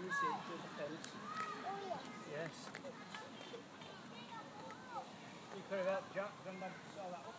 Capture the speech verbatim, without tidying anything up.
Can you see it through the fence? Yes. You could have helped Jack, and then saw that up.